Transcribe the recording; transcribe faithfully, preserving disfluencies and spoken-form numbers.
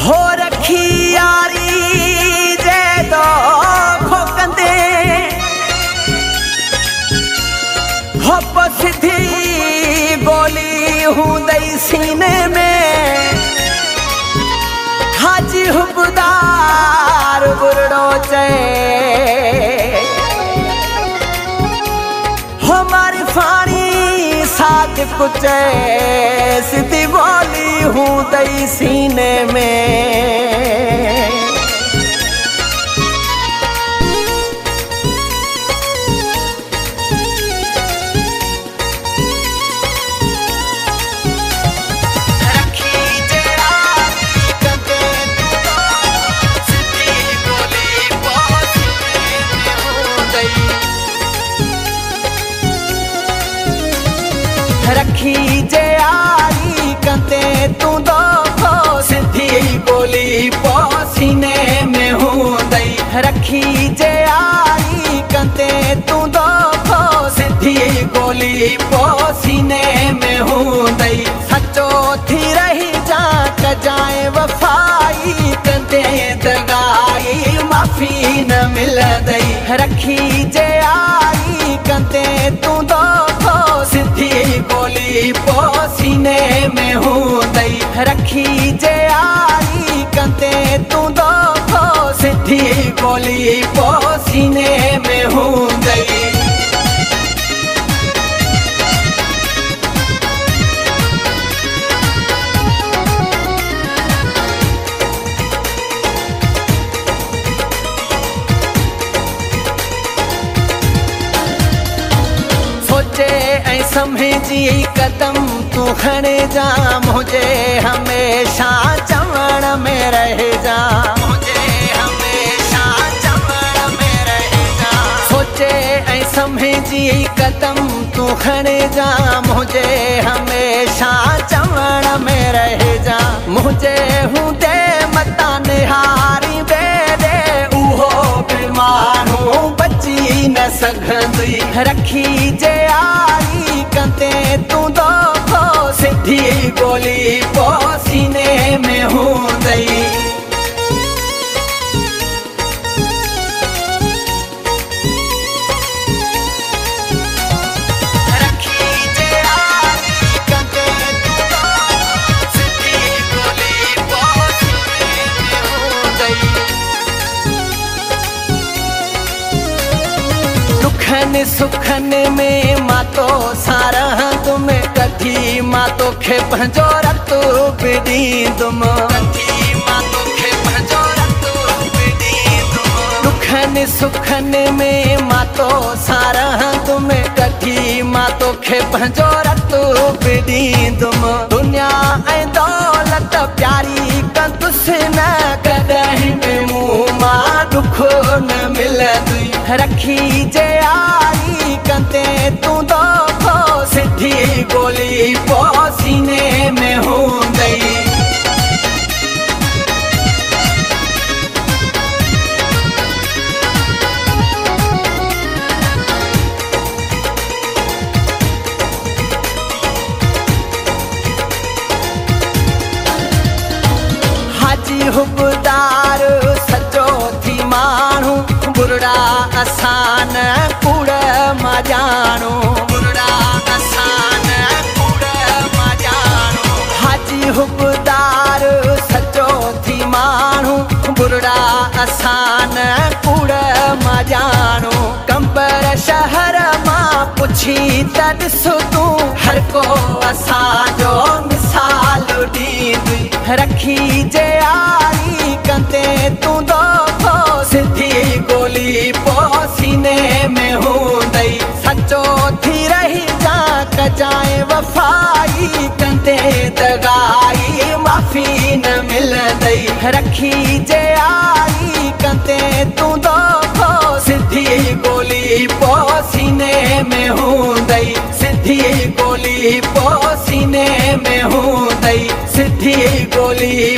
हो रखी यारी जय दो खोकंदे हो पसिधी बोली हूँ दई सीने में हाजी हुबदार बुरड़ो चय हमारी फानी साथ कुछ सिद्धि बोली हूँ तई सीने में। रखी जे आरी कंते तू दो सिद्धि बोली पसीने में हूँ दई रखी जे आरी कंते तू दो सिद्धि बोली पसीने में हूँ दई सचो थी रही जा जाए वफाई कंते दगाई माफी न मिल दई रखी जे आरी कंते तू दो बोली पसीने में हूँ दई रखी जे आई कंते तू दो सिद्धि बोली पसीने में हूँ दई। समझी कदम तू खड़े जा मुझे हमेशा चवण में रह जा मुझे हमेशा चवण में रह जा सोचे ऐ समझी कदम तू खड़े जा मुझे हमेशा चवण में रह जा मुझे हूँ दे मता निहारी बेरे उहो बीमार हूँ बची न सघंदी रखी जे आई कंते तू दो सिद्धि बोली पसीने में हूँ दई। दुखन सुखन में मातो सारा तुम कधी माँ तो खे पंजो रतु बिदी तुम दुखन सुखन में मातो सारा तुम कधी माँ तो खे पंजो रतु बिदी तुम दुनिया ऐं दौलत प्यारी कंदुस न कदहीं में मुँह मां दुख न मिलंदी रखी जे आई कंते तू दो सिद्धि बोली पसीने में हूँ दई। हाजी हुबदार सचो थी मानू बुरड़ा आसान कूड़ मां जानू बुरड़ा आसान कूड़ मां जानू हाजी हुबदार सचो थी मानू बुरड़ा आसान कूड़ मां जानू कंबर शहर मां पुछी त ॾिसो तूं हर को असांजो मिसाल ॾींदी रखी जे आई कंते तू दो सिद्धि बोली पसीने में हूँ दई सचो थी रही जा जाए वफाई कंते दगाई माफी न मिल दई रखी जे आई कंते तू दो सिद्धि बोली पसीने में हूँ दई सिद्धि बोली पसीने में हूँ दई सिद्धि बोली